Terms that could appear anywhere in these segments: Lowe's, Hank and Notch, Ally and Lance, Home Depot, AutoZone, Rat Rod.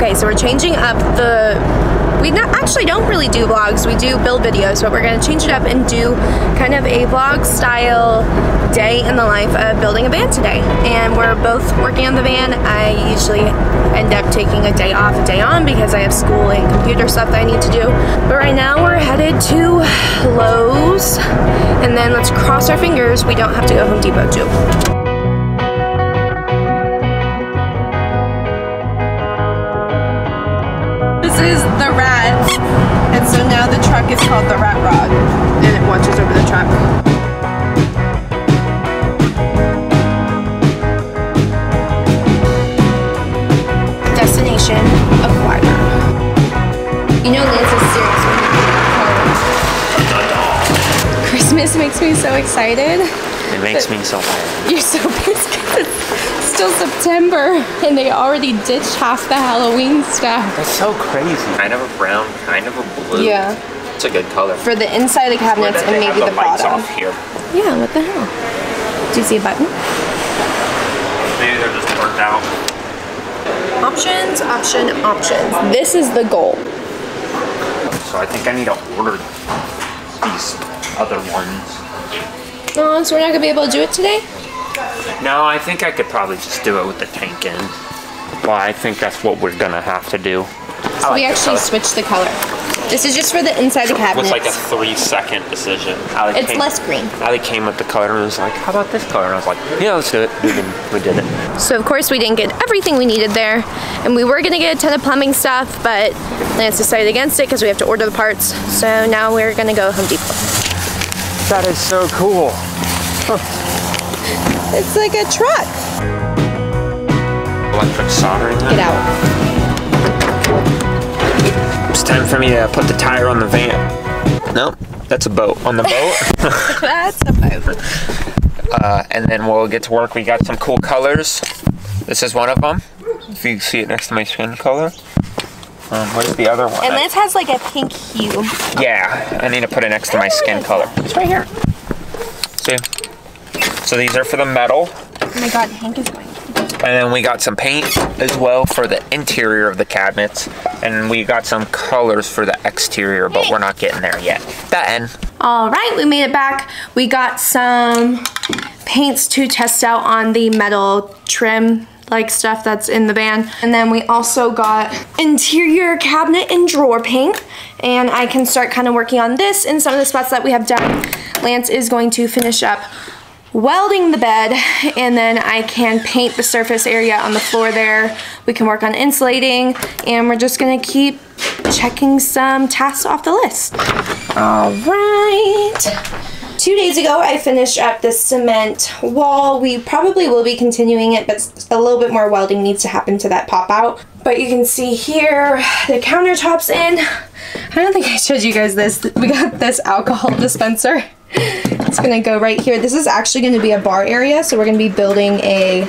Okay, so we're changing up the, we actually don't really do vlogs, we do build videos, but we're gonna change it up and do kind of a vlog style day in the life of building a van today. And we're both working on the van. I usually end up taking a day off, a day on, because I have school and computer stuff that I need to do. But right now we're headed to Lowe's, and then let's cross our fingers we don't have to go Home Depot too. This is the Rat, and so now the truck is called the Rat Rod, and it watches over the truck. Destination acquired. You know Lance is serious when he calls. Christmas makes me so excited. It makes me so mad. You're so pissed because it's still September and they already ditched half the Halloween stuff. That's so crazy. Kind of a brown, kind of a blue. Yeah. It's a good color. For the inside of the cabinets and maybe the bottom. Off here. Yeah, what the hell? Do you see a button? Maybe they're just burnt out. Options, option, options. This is the goal. So I think I need to order these other ones. Oh, so we're not gonna be able to do it today? No, I think I could probably just do it with the tank in. Well, I think that's what we're gonna have to do. So we actually switched the color. This is just for the inside the cabinet. It was like a 3-second decision. It's less green. Ali came with the color and was like, how about this color? And I was like, yeah, let's do it. We did it. So of course we didn't get everything we needed there. And we were gonna get a ton of plumbing stuff, but Lance decided against it because we have to order the parts. So now we're gonna go Home Depot. That is so cool. It's like a truck. Electric soldering. Get out. It's time for me to put the tire on the van. No, that's a boat. On the boat. That's a boat. And then we'll get to work. We got some cool colors. This is one of them. If you see it next to my skin color. What is the other one? And this has like a pink hue. Yeah, I need to put it next to my skin color. It's right here. See? So these are for the metal. Oh my god, Hank is going. And then we got some paint as well for the interior of the cabinets. And we got some colors for the exterior, but we're not getting there yet. That end. All right, we made it back. We got some paints to test out on the metal trim, like stuff that's in the van. And then we also got interior cabinet and drawer paint. And I can start kind of working on this in some of the spots that we have done. Lance is going to finish up welding the bed, and then I can paint the surface area on the floor there. We can work on insulating, and we're just gonna keep checking some tasks off the list. All right. 2 days ago, I finished up the cement wall. We probably will be continuing it, but a little bit more welding needs to happen to that pop out. But you can see here, the countertop's in. I don't think I showed you guys this. We got this alcohol dispenser. It's gonna go right here. This is actually gonna be a bar area, so we're gonna be building a,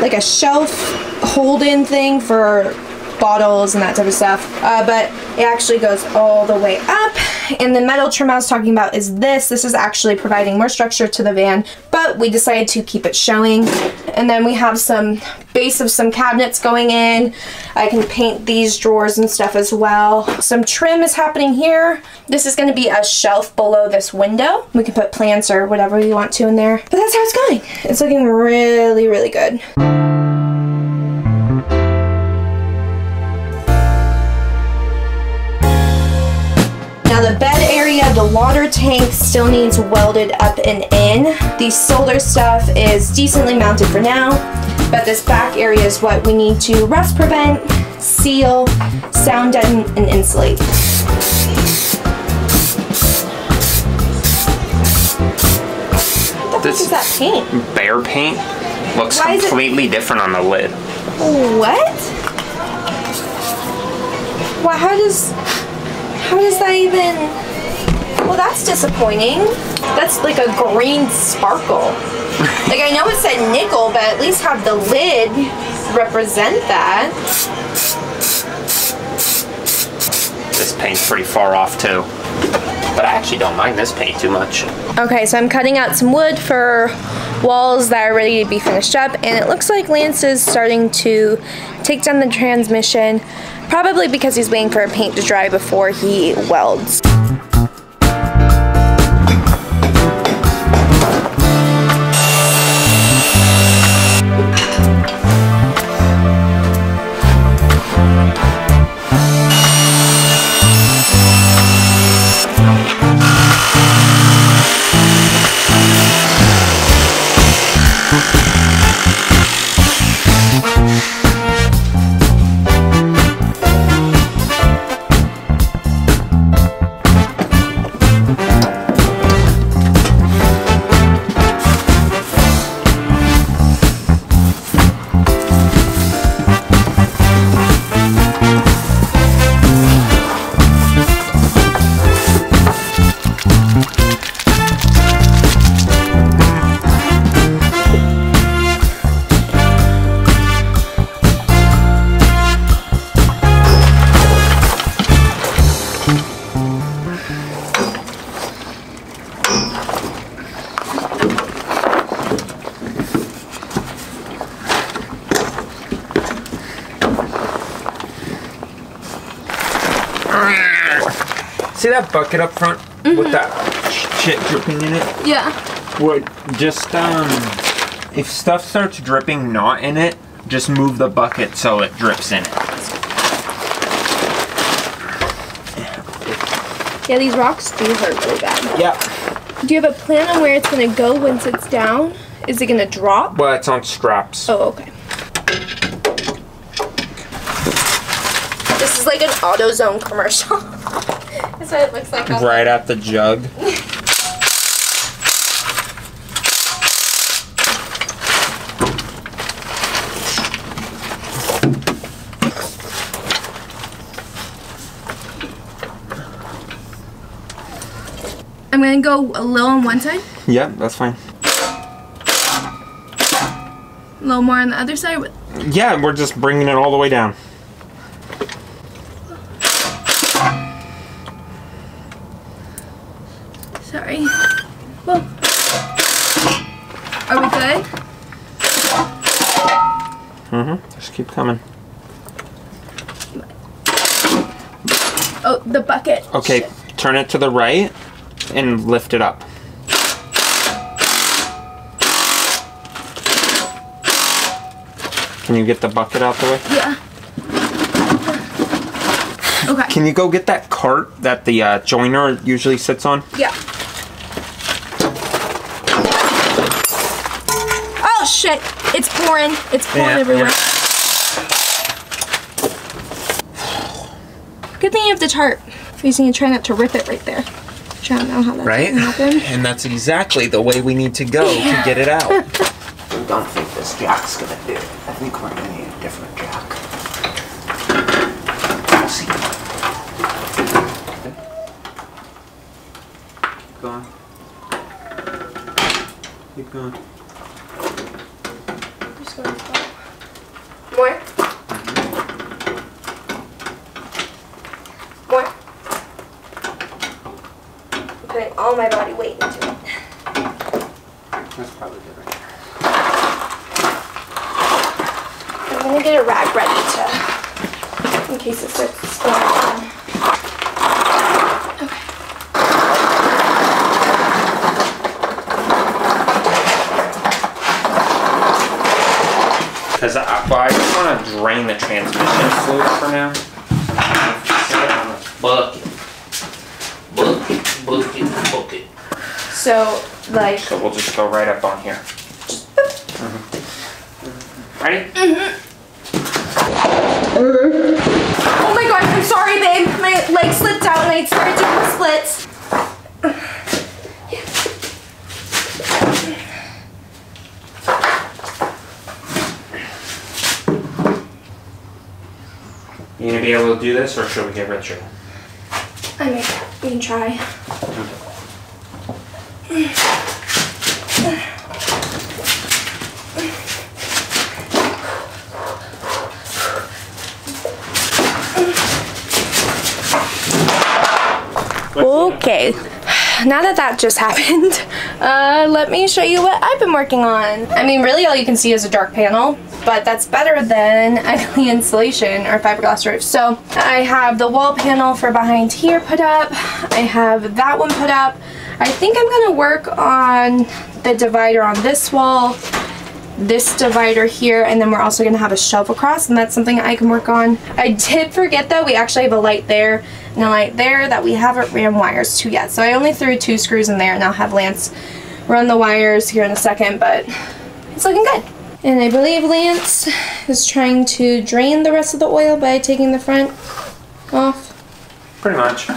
like a shelf hold-in thing for bottles and that type of stuff, but it actually goes all the way up. And the metal trim I was talking about is this. This is actually providing more structure to the van, but we decided to keep it showing. And then we have some base of some cabinets going in. I can paint these drawers and stuff as well. Some trim is happening here. This is gonna be a shelf below this window. We can put plants or whatever we want to in there, but that's how it's going. It's looking really, really good. Now the bed area, the water tank still needs welded up and in. The solar stuff is decently mounted for now, but this back area is what we need to rust prevent, seal, sound deaden, and insulate. What the fuck is that paint? Bear paint looks completely different on the lid. What? Well, how does that even... Well, that's disappointing. That's like a green sparkle. Like, I know it said nickel, but at least have the lid represent that. This paint's pretty far off, too. But I actually don't mind this paint too much. Okay, so I'm cutting out some wood for walls that are ready to be finished up, and it looks like Lance is starting to take down the transmission, probably because he's waiting for a paint to dry before he welds. See that bucket up front with that shit dripping in it? Yeah. Well, just, if stuff starts dripping not in it, just move the bucket so it drips in it. Yeah, these rocks do hurt really bad. Yeah. Do you have a plan on where it's going to go once it's down? Is it going to drop? Well, it's on straps. Oh, okay. This is like an AutoZone commercial. That's what it looks like. Right at the jug. I'm gonna go a little on one side. Yeah, that's fine. A little more on the other side. Yeah, we're just bringing it all the way down. Sorry. Whoa. Are we good? Just keep coming. Oh, the bucket. Okay, shit. Turn it to the right and lift it up. Can you get the bucket out the way? Yeah. Okay. Can you go get that cart that the joiner usually sits on? Yeah. Shit, it's pouring. It's pouring everywhere. Yeah. Good thing you have the tarp. So you can try not to rip it right there. I don't know how that's going to happen. And that's exactly the way we need to go to get it out. I don't think this jack's going to do it. I think we're going to need a different jack. We'll see. Keep going. Keep going. More? More? I'm putting all my body weight into it. That's probably good right there. I'm going to get a rag ready to, in case it starts going on. Because I just want to drain the transmission fluid for now. Bucket. So, like... So we'll just go right up on here. Ready? Oh my gosh, I'm sorry, babe. My leg slipped out and I started doing splits. You gonna be able to do this, or should we get Richard? I mean, we can try. Okay, now that that just happened, let me show you what I've been working on. I mean, really all you can see is a dark panel. but that's better than any insulation or fiberglass roof. So I have the wall panel for behind here put up. I have that one put up. I think I'm gonna work on the divider on this wall, this divider here, and then we're also gonna have a shelf across, and that's something I can work on. I did forget though, we actually have a light there and a light there that we haven't ran wires to yet. So I only threw 2 screws in there, and I'll have Lance run the wires here in a second, but it's looking good. And I believe Lance is trying to drain the rest of the oil by taking the front off. Pretty much.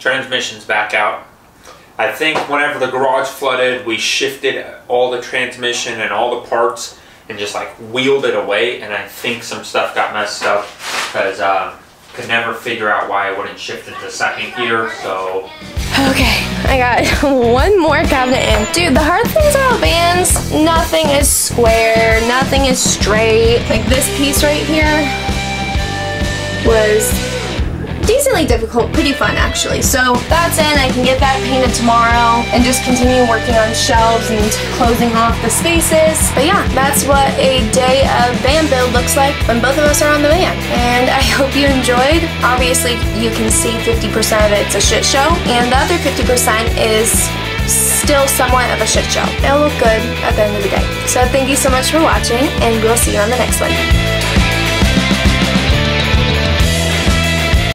Transmission's back out. I think whenever the garage flooded, we shifted all the transmission and all the parts and just like wheeled it away, and I think some stuff got messed up because could never figure out why I wouldn't shift it to second gear. So okay, I got one more cabinet in. Dude, the hard things about vans, nothing is square, nothing is straight. Like this piece right here was decently difficult, pretty fun actually. So that's in, I can get that painted tomorrow and just continue working on shelves and closing off the spaces. But yeah, that's what a day of van build looks like when both of us are on the van. And I hope you enjoyed. Obviously you can see 50% of it's a shit show, and the other 50% is still somewhat of a shit show. It'll look good at the end of the day. So thank you so much for watching, and we'll see you on the next one.